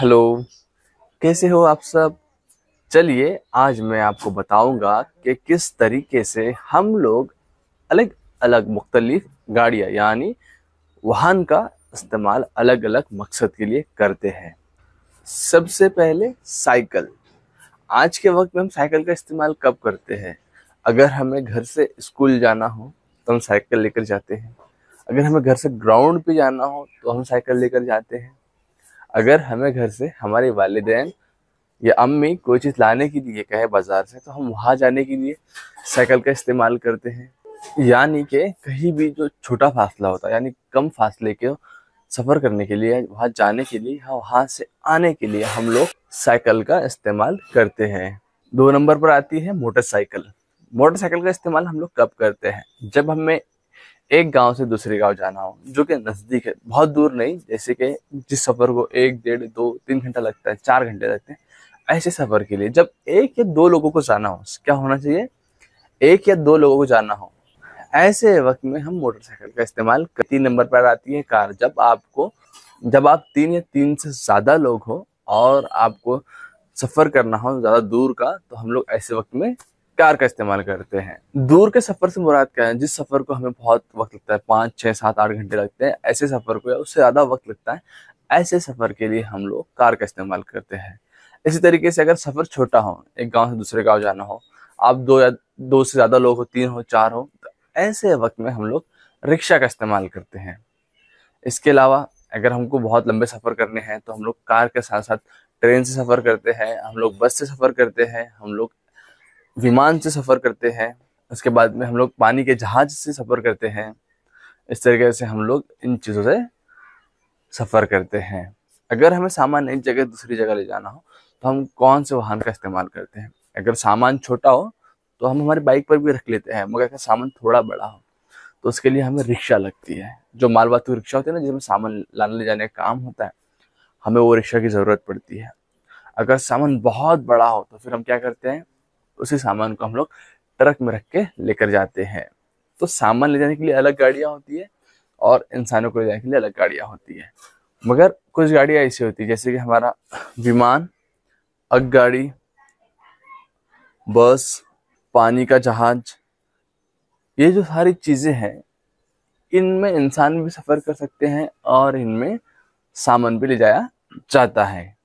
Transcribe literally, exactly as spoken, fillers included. Hello, कैसे हो आप सब। चलिए आज मैं आपको बताऊंगा कि किस तरीके से हम लोग अलग अलग मुख्तलिफ गाड़ियाँ यानी वाहन का इस्तेमाल अलग अलग मकसद के लिए करते हैं। सबसे पहले साइकिल। आज के वक्त में हम साइकिल का इस्तेमाल कब करते हैं? अगर हमें घर से स्कूल जाना हो तो हम साइकिल लेकर जाते हैं। अगर हमें घर से ग्राउंड पे जाना हो तो हम साइकिल लेकर जाते हैं। अगर हमें घर से हमारे वालिदैन या अम्मी कोई चीज़ लाने के लिए कहे बाज़ार से तो हम वहाँ जाने के लिए साइकिल का इस्तेमाल करते हैं। यानी कि कहीं भी जो छोटा फासला होता है यानी कम फासले के सफ़र करने के लिए, वहाँ जाने के लिए या वहाँ से आने के लिए हम लोग साइकिल का इस्तेमाल करते हैं। दो नंबर पर आती है मोटरसाइकिल। मोटरसाइकिल का इस्तेमाल हम लोग कब करते हैं? जब हमें एक गांव से दूसरे गांव जाना हो जो कि नज़दीक है, बहुत दूर नहीं, जैसे कि जिस सफ़र को एक डेढ़ दो तीन घंटा लगता है, चार घंटे लगते हैं, ऐसे सफ़र के लिए जब एक या दो लोगों को जाना हो, क्या होना चाहिए, एक या दो लोगों को जाना हो, ऐसे वक्त में हम मोटरसाइकिल का इस्तेमाल। तीन नंबर पर आती है कार। जब आपको जब आप तीन या तीन से ज़्यादा लोग हो और आपको सफ़र करना हो ज़्यादा दूर का, तो हम लोग ऐसे वक्त में कार का इस्तेमाल करते हैं। दूर के सफ़र से मुराद क्या है? जिस सफ़र को हमें बहुत वक्त लगता है, पाँच छः सात आठ घंटे लगते हैं, ऐसे सफ़र को या उससे ज़्यादा वक्त लगता है, ऐसे सफ़र के लिए हम लोग कार का इस्तेमाल करते हैं। इसी तरीके से अगर सफ़र छोटा हो, एक गांव से दूसरे गांव जाना हो, आप दो या दो से ज़्यादा लोग हो, तीन हो, चार हो, तो ऐसे वक्त में हम लोग रिक्शा का इस्तेमाल करते हैं। इसके अलावा अगर हमको बहुत लंबे सफ़र करने हैं तो हम लोग कार के साथ साथ ट्रेन से सफ़र करते हैं, हम लोग बस से सफ़र करते हैं, हम लोग विमान से सफ़र करते हैं, उसके बाद में हम लोग पानी के जहाज से सफ़र करते हैं। इस तरीके से हम लोग इन चीज़ों से सफ़र करते हैं। अगर हमें सामान एक जगह दूसरी जगह ले जाना हो तो हम कौन से वाहन का इस्तेमाल करते हैं? अगर सामान छोटा हो तो हम हमारी बाइक पर भी रख लेते हैं, मगर अगर सामान थोड़ा बड़ा हो तो उसके लिए हमें रिक्शा लगती है। जो मालवाहक रिक्शा होती है ना, जिसमें सामान लाने ले जाने का काम होता है, हमें वो रिक्शा की ज़रूरत पड़ती है। अगर सामान बहुत बड़ा हो तो फिर हम क्या करते हैं, उसी सामान को हम लोग ट्रक में रख के लेकर जाते हैं। तो सामान ले जाने के लिए अलग गाड़ियाँ होती है और इंसानों को ले जाने के लिए अलग गाड़ियाँ होती है। मगर कुछ गाड़ियाँ ऐसी होती है जैसे कि हमारा विमान, अग गाड़ी, बस, पानी का जहाज, ये जो सारी चीज़ें हैं, इनमें इंसान भी सफ़र कर सकते हैं और इनमें सामान भी ले जाया जाता है।